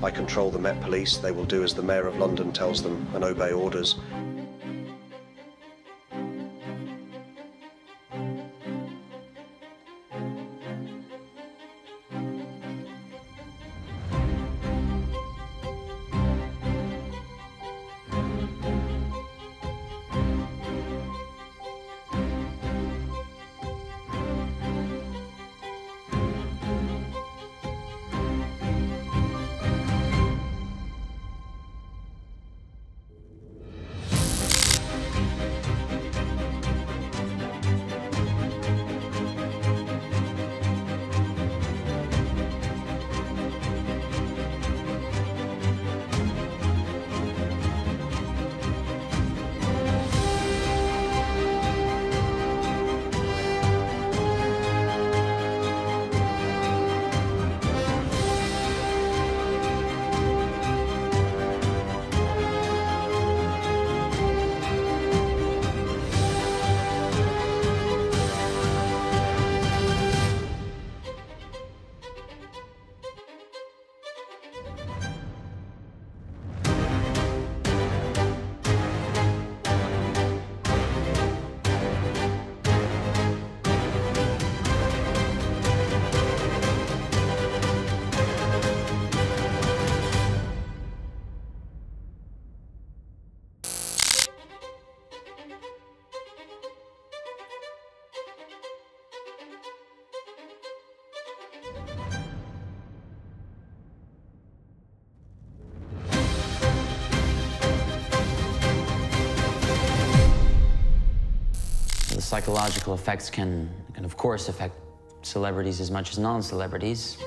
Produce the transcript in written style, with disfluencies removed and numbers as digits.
I control the Met Police, they will do as the Mayor of London tells them and obey orders. The psychological effects can of course affect celebrities as much as non-celebrities.